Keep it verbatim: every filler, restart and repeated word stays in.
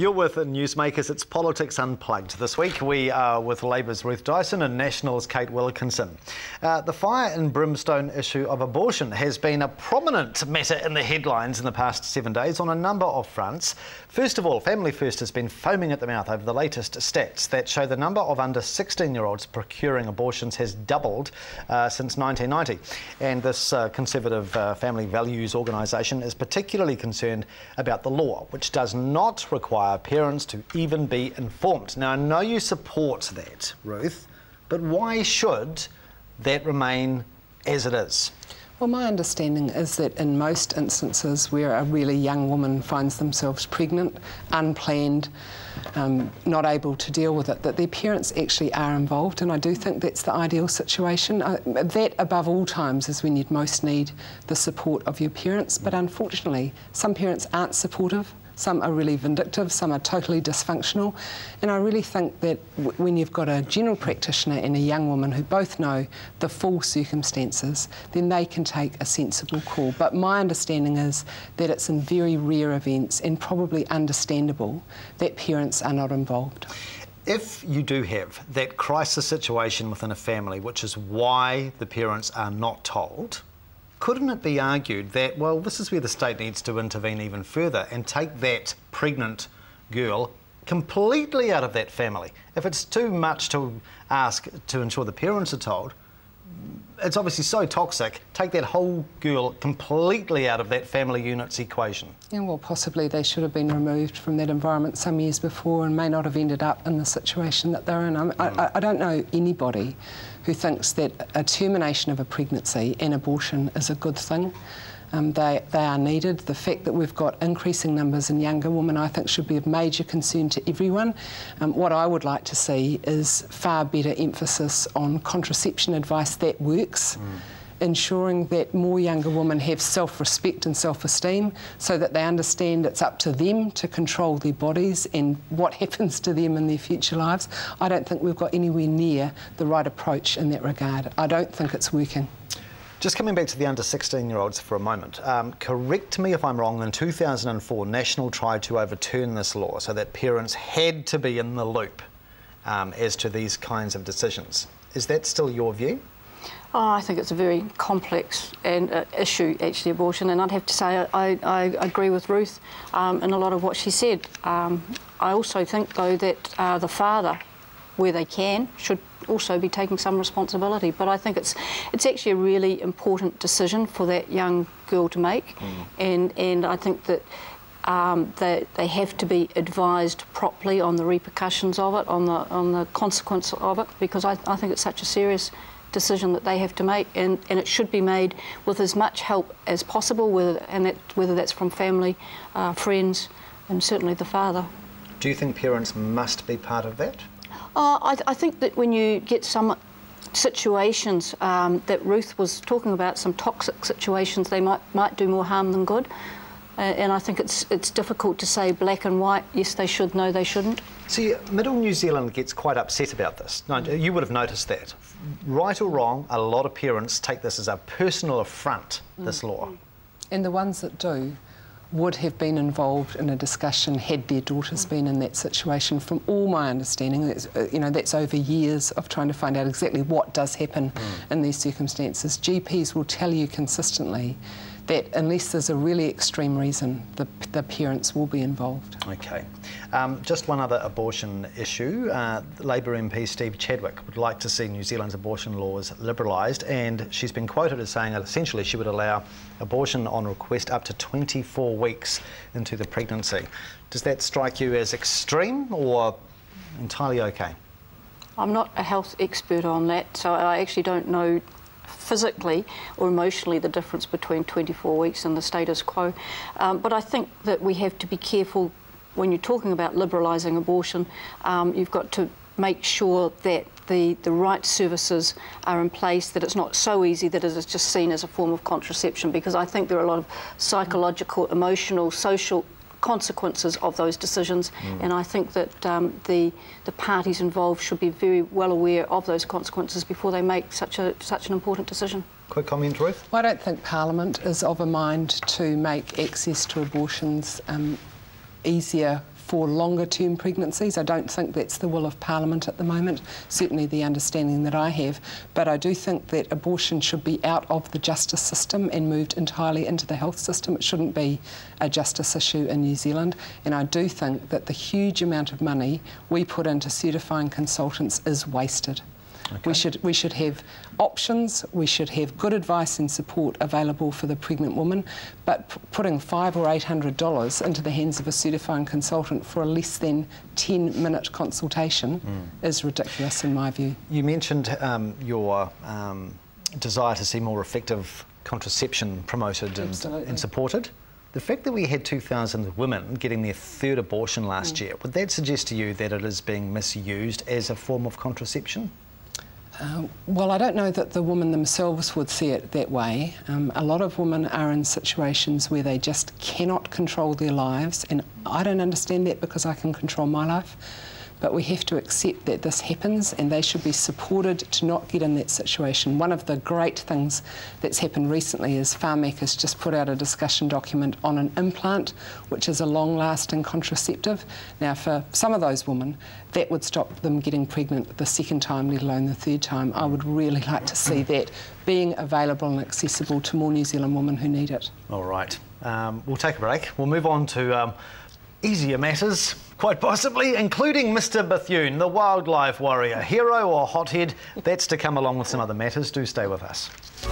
You're with Newsmakers. It's Politics Unplugged. This week we are with Labour's Ruth Dyson and National's Kate Wilkinson. Uh, the fire and brimstone issue of abortion has been a prominent matter in the headlines in the past seven days on a number of fronts. First of all, Family First has been foaming at the mouth over the latest stats that show the number of under sixteen-year-olds procuring abortions has doubled uh, since nineteen ninety. And this uh, conservative uh, family values organisation is particularly concerned about the law, which does not require parents to even be informed. Now, I know you support that, Ruth, but why should that remain as it is? Well, my understanding is that in most instances where a really young woman finds themselves pregnant, unplanned, um, not able to deal with it, that their parents actually are involved, and I do think that's the ideal situation. Uh, that, above all times, is when you'd most need the support of your parents, but unfortunately, some parents aren't supportive. Some are really vindictive, some are totally dysfunctional, and I really think that w when you've got a general practitioner and a young woman who both know the full circumstances, then they can take a sensible call. But my understanding is that it's in very rare events and probably understandable that parents are not involved. If you do have that crisis situation within a family, which is why the parents are not told, couldn't it be argued that, well, this is where the state needs to intervene even further and take that pregnant girl completely out of that family? If it's too much to ask to ensure the parents are told, it's obviously so toxic, take that whole girl completely out of that family unit's equation. Yeah, well, possibly they should have been removed from that environment some years before and may not have ended up in the situation that they're in. I, mm. I, I don't know anybody who thinks that a termination of a pregnancy and abortion is a good thing. Um, they, they are needed. The fact that we've got increasing numbers in younger women, I think, should be of major concern to everyone. Um, what I would like to see is far better emphasis on contraception advice that works, mm. ensuring that more younger women have self-respect and self-esteem so that they understand it's up to them to control their bodies and what happens to them in their future lives. I don't think we've got anywhere near the right approach in that regard. I don't think it's working. Just coming back to the under sixteen-year-olds for a moment, um, correct me if I'm wrong, in two thousand and four, National tried to overturn this law so that parents had to be in the loop um, as to these kinds of decisions. Is that still your view? Oh, I think it's a very complex and, uh, issue, actually, abortion, and I'd have to say I, I agree with Ruth um, in a lot of what she said. Um, I also think, though, that uh, the father, where they can, should also be taking some responsibility. But I think it's it's actually a really important decision for that young girl to make, mm. and and I think that um, they they have to be advised properly on the repercussions of it, on the on the consequence of it, because I, I think it's such a serious decision that they have to make, and and it should be made with as much help as possible, whether and that whether that's from family, uh, friends, and certainly the father. Do you think parents must be part of that? Uh, I, th I think that when you get some situations um, that Ruth was talking about, some toxic situations, they might might do more harm than good. Uh, and I think it's it's difficult to say black and white, yes they should, no they shouldn't. See, Middle New Zealand gets quite upset about this. Now, you would have noticed that. Right or wrong, a lot of parents take this as a personal affront, mm. this law. And the ones that do would have been involved in a discussion had their daughters been in that situation. From all my understanding, that's, you know, that's over years of trying to find out exactly what does happen mm. in these circumstances. G Ps will tell you consistently that unless there's a really extreme reason, the, the parents will be involved. OK. Um, just one other abortion issue. Uh, Labour M P Steve Chadwick would like to see New Zealand's abortion laws liberalised, and she's been quoted as saying that essentially she would allow abortion on request up to twenty-four weeks into the pregnancy. Does that strike you as extreme or entirely OK? I'm not a health expert on that, so I actually don't know physically or emotionally the difference between twenty-four weeks and the status quo. Um, but I think that we have to be careful when you're talking about liberalising abortion. Um, you've got to make sure that the, the right services are in place, that it's not so easy that it is just seen as a form of contraception, because I think there are a lot of psychological, emotional, social consequences of those decisions, mm. and I think that um, the the parties involved should be very well aware of those consequences before they make such a such an important decision. Quick comment, Ruth? Well, I don't think Parliament is of a mind to make access to abortions um, easier for longer term pregnancies. I don't think that's the will of Parliament at the moment, certainly the understanding that I have, but I do think that abortion should be out of the justice system and moved entirely into the health system. It shouldn't be a justice issue in New Zealand, and I do think that the huge amount of money we put into certifying consultants is wasted. Okay. We should, we should have options, we should have good advice and support available for the pregnant woman, but putting five or eight hundred dollars into the hands of a certifying consultant for a less than ten minute consultation mm. is ridiculous in my view. You mentioned um, your um, desire to see more effective contraception promoted and, and supported. The fact that we had two thousand women getting their third abortion last mm. year, would that suggest to you that it is being misused as a form of contraception? Uh, well, I don't know that the women themselves would see it that way. Um, a lot of women are in situations where they just cannot control their lives, and I don't understand that because I can control my life. But we have to accept that this happens, and they should be supported to not get in that situation. One of the great things that's happened recently is Pharmac has just put out a discussion document on an implant, which is a long-lasting contraceptive. Now, for some of those women, that would stop them getting pregnant the second time, let alone the third time. I would really like to see that being available and accessible to more New Zealand women who need it. All right. Um, we'll take a break. We'll move on to um, easier matters, quite possibly, including Mister Bethune, the wildlife warrior. Hero or hothead? That's to come along with some other matters. Do stay with us.